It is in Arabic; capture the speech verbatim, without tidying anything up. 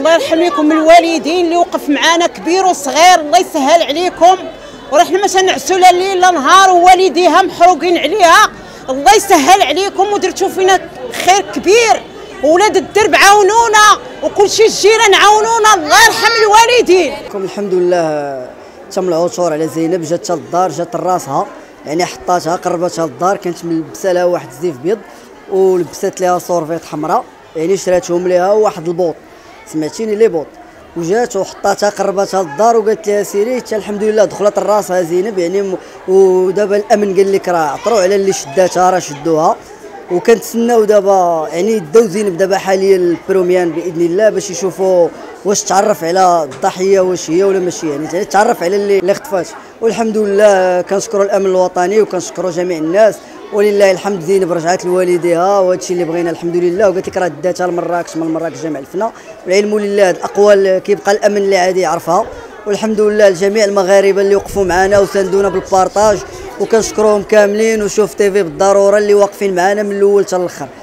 الله يرحم لكم الوالدين اللي وقف معانا كبير وصغير، الله يسهل عليكم. ورحنا ما تنعسوا لا ليل لا نهار ووالديها محروقين عليها، الله يسهل عليكم ودرتوا فينا خير كبير. وولاد الدرب عاونونا وكلشي الجيران عاونونا، الله يرحم الوالدين. الحمد لله تم العثور على زينب، جات للدار، جات لراسها يعني حطاتها قربتها للدار، كانت ملبسه لها واحد الزيف بيض ولبسات لها سورفيط حمراء يعني شراتهم لها واحد البوط، سمعتيني لي بوط، وجات وحطاتها قربتها للدار وقالت لها سيري حتى الحمد لله دخلت لراسها زينب يعني. ودابا الامن قال لك راه عطروا على اللي شداتها راه شدوها، وكنتسناو دابا يعني داو زينب دابا حاليا البروميان باذن الله باش يشوفوا واش تعرف على الضحيه واش هي ولا ماشي، يعني تعرف على اللي, اللي خطفات. والحمد لله كنشكروا الامن الوطني وكنشكروا جميع الناس ولله الحمد. زينب رجعت لوالديها وهذا الشيء اللي بغينا الحمد لله، وقالت لك راه داتها لمراكش، من مراكش جامع الفنا. والعلم لله هاد الاقوال كيبقى الامن اللي عادي يعرفها. والحمد لله لجميع المغاربه اللي وقفوا معنا وساندونا بالبارطاج، وكنشكروهم كاملين، وشوف تيفي بالضروره اللي واقفين معنا من الاول حتى الاخر.